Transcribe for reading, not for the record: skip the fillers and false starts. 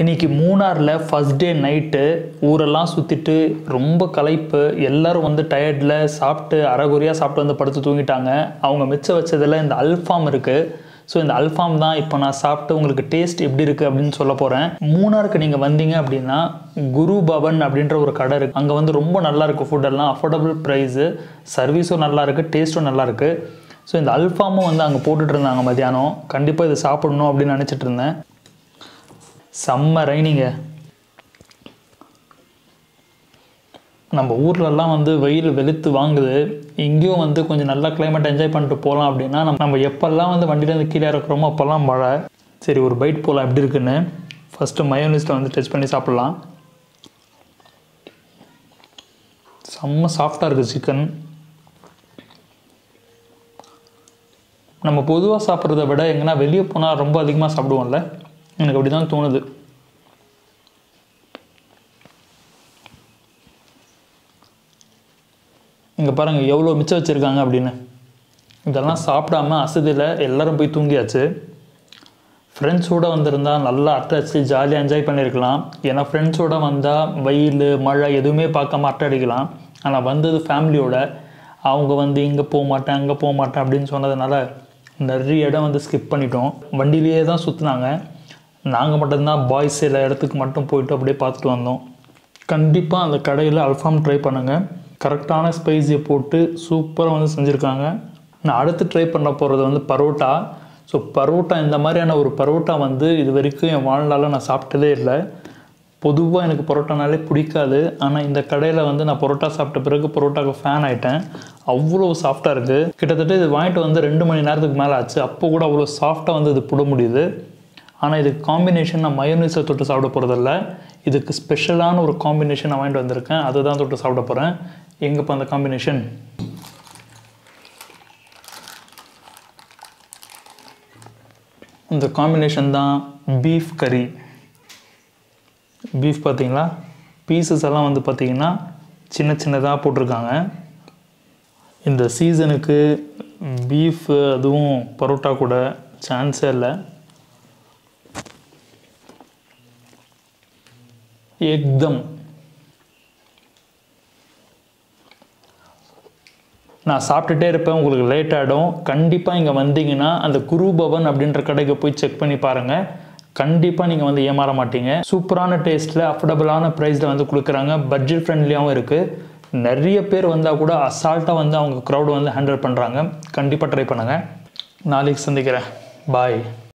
इनकी Munnar first day night ऊरेल सुत्तिट्टु रोम्ब कलैप्पु एल्लारुम वंदु टायर्डल साप्पिट्टु अरगोरिया साप्पिट्टु वंदु पडुत्तु तूंगिट्टांगा अवंगा मिच्च वच्चदुला इंद अल्फाम इरुक्कु सो इंद अल्फाम தான் இப்போ நான் சாப்பிட்டு உங்களுக்கு டேஸ்ட் எப்படி இருக்கு அப்படினு சொல்ல போறேன் மூணாருக்கு நீங்க வந்தீங்க அப்படினா குரு பவன் அப்படின்ற ஒரு கடை இருக்கு அங்க வந்து ரொம்ப நல்லா இருக்கு ஃபுட் எல்லாம் அஃபோர்டபிள் பிரைஸ் சர்வீஸும் நல்லா இருக்கு டேஸ்டும் நல்லா இருக்கு சோ இந்த அல்ஃபாமும் வந்து அங்க போட்டுட்டு இருந்தாங்க மதியானம் கண்டிப்பா இது சாப்பிடணும் அப்படி நினைச்சிட்டு இருந்தேன் செம்ம ரைனிங்க நம்ம ஊர்ல எல்லாம் வந்து வெயில் வெளுத்து வாங்குது இங்கேயும் வந்து கொஞ்சம் நல்ல கிளைமேட் என்ஜாய் பண்ணிட்டு போலாம் அப்படினா நம்ம எப்பல்லாம் வந்து வண்டில இருந்து கீழ இறக்குறோமோ அப்பல்லாம் மழை சரி ஒரு பைட் போலாம் எப்படி இருக்குன்னு ஃபர்ஸ்ட் மயோனைஸ்ல வந்து டெஸ்ட் பண்ணி சாப்பிடலாம் செம்ம சாஃப்ட்டா இருக்கு சிக்கன் நம்ம பொதுவா சாப்பிறதை விட எங்கனா வெளிய போனா ரொம்ப அதிகமா சாப்பிடுவோம்ல எனக்கு அப்படி தான் தோணுது இங்க பாருங்க எவ்வளவு மிச்சம் வச்சிருக்காங்க அப்படினு இதெல்லாம் சாப்பிடாம அசதில எல்லாரும் போய் தூங்கியாச்சு फ्रेंड्स ஓட வந்திருந்தா நல்லா அட்டச்சி ஜாலியா என்ஜாய் பண்ணிருக்கலாம் ஏனா फ्रेंड्स ஓட வந்தா வெயில் மழை எதுமே பார்க்காம அட்ட அடிக்கலாம் ஆனா வந்தது ஃபேமிலியோட அவங்க வந்து இங்க போக மாட்டாங்க அங்க போக மாட்டாங்க அப்படினு சொன்னதனால நிறைய இடம் வந்து ஸ்கிப் பண்ணிட்டோம் வண்டியிலேயே தான் சுத்துனாங்க நாங்கள் மட்டும்தான் பாய்ஸ் எல்லா இடத்துக்கு மட்டும் போயிட்டு அப்படியே பார்த்துட்டு வந்தோம் கண்டிப்பாக அந்த கடையில் அல்ஃபாம் ட்ரை பண்ணுங்கள் கரெக்டான ஸ்பைஸியை போட்டு சூப்பராக வந்து செஞ்சுருக்காங்க நான் அடுத்து ட்ரை பண்ண போகிறது வந்து பரோட்டா ஸோ பரோட்டா இந்த மாதிரியான ஒரு பரோட்டா வந்து இது வரைக்கும் என் வாழ்நாளில் நான் சாப்பிட்டதே இல்லை பொதுவாக எனக்கு பரோட்டானாலே பிடிக்காது ஆனால் இந்த கடையில் வந்து நான் பரோட்டா சாப்பிட்ட பிறகு பரோட்டாவுக்கு ஃபேன் ஆகிட்டேன் அவ்வளோ சாஃப்டாக இருக்குது கிட்டத்தட்ட இது வாங்கிட்டு வந்து 2 மணி நேரத்துக்கு மேலே ஆச்சு அப்போ கூட அவ்வளோ சாஃப்டாக வந்து இது போட முடியுது ஆனா இது காம்பினேஷன் நான் மயோனைஸ் தொட்டு சாப்பிட போறது இல்ல இதுக்கு ஸ்பெஷலான ஒரு காம்பினேஷன் நான் வாங்கிட்டு வந்திருக்கேன் அதை தான் தொட்டு சாப்பிட போறேன் எங்க பா அந்த காம்பினேஷன் இந்த காம்பினேஷன் தான் பீஃப் கறி பீஃப் பாத்தீங்களா பீசஸ் எல்லாம் வந்து பாத்தீங்கன்னா சின்ன சின்னதா போட்டுருக்காங்க இந்த சீசனுக்கு பீஃப் அதுவும் பரோட்டா கூட சான்ஸே இல்ல एकदम நான் சாப்பிட்டுட்டே இருப்பேன் உங்களுக்கு லேட் ஆகும் கண்டிப்பா இங்க வந்தீங்கன்னா அந்த குரு பவன் அப்படிங்கற கடைக்கு போய் செக் பண்ணி பாருங்க கண்டிப்பா நீங்க வந்து ஏமாற மாட்டீங்க சூப்பரான டேஸ்ட்ல அஃபோர்டபிளான பிரைஸ்ல வந்து குடுக்குறாங்க பட்ஜெட் ஃப்ரெண்ட்லியாவும் இருக்கு நிறைய பேர் வந்தா கூட அசால்ட்டா வந்து அவங்க crowd வந்து ஹேண்டில் பண்றாங்க கண்டிப்பா ட்ரை பண்ணுங்க நாளைக்கு சந்திக்கிறேன் பை